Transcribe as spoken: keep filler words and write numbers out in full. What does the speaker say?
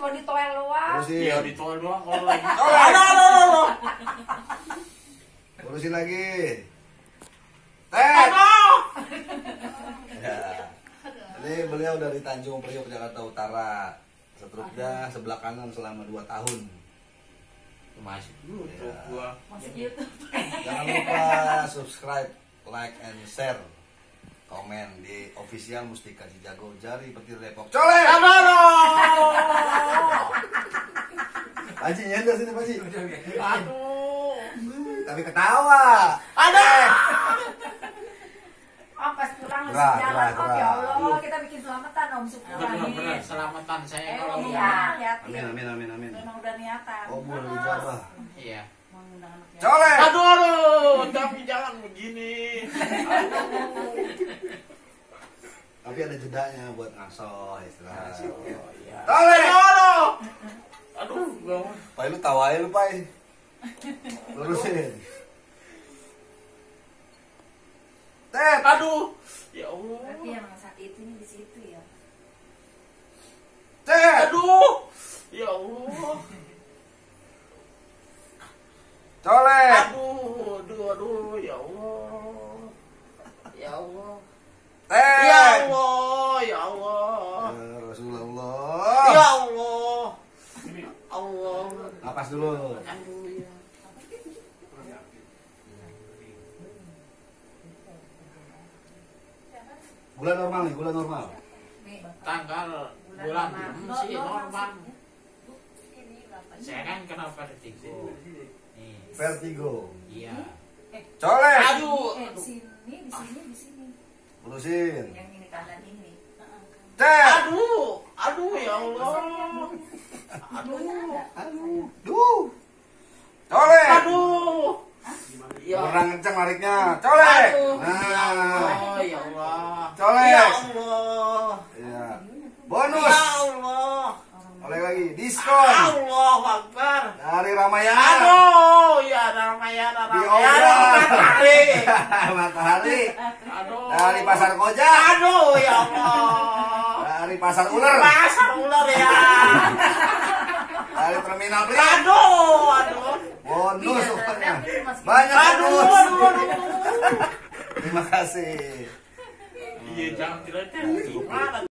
Cuma di toel doang. Iya, di toel doang kalau lagi. Oh, aduh, aduh, aduh. Urusin lagi. Eh. Ya. Ini beliau dari Tanjung Priuk, Jakarta Utara. Seterusnya sebelah kanan selama dua tahun. Masih dulu ya. Gua. Masih gitu. Jangan lupa subscribe, like and share. Komen di official Mustika Cijago Jari Petir Depok. Coleh! Amaro! Paji nyender sini Paji. Aduh. Tapi ketawa. Ada. Oh, pas pulang langsung jalan. Oh, ya Allah, kita bikin selamatan Om Syukur. Benar-benar selamatan saya kalau pulang. Amin amin amin amin. Memang udah niatan. Oh, boleh dijawab. Iya. Coleh! Aduh, aduh, tapi jangan begini. Tapi ada jedanya buat ngasoh istirahat. Coleh! Aduh, gak mau. Pai, lu tawa aja lu, Pai. Lurusin. Tep! Aduh! Ya Allah. Tapi emang saat itu nih di situ ya. Tep! Aduh! Ya Allah. Coleh. Aduh, aduh, aduh, ya Allah, ya Allah, eh. ya Allah, ya Allah, ya Rasulullah, ya Allah, Allah. Napas dulu. Aduh, ya. Gula normal nih, gula normal. Tanggal bulan sih normal. Saya kan kena vertigo. Vertigo. Iya. Coleh. Aduh. Di sini, di sini, di sini. Lurusin. Yang ini kanan ini. Cek. Aduh, aduh ya Allah. Aduh, aduh, duh. Coleh. Aduh. Kurang kencang lariknya. Coleh. Nah. Ya Allah. Coleh. Ya Allah. Iya. Bonus. Ya Allah. Oleh lagi diskon. Allahu Akbar. Dari Ramayana. Aduh, ya Ramayana. Ramayana. Matahari. Matahari. Aduh. Dari Pasar Koja. Aduh, ya Allah. Dari Pasar Ular. Pasar Ular ya. Dari Terminal Priuk. Aduh, aduh. Bonus pokoknya. Banyak bonus. Terima kasih. Iya, jangan tidak-tidak.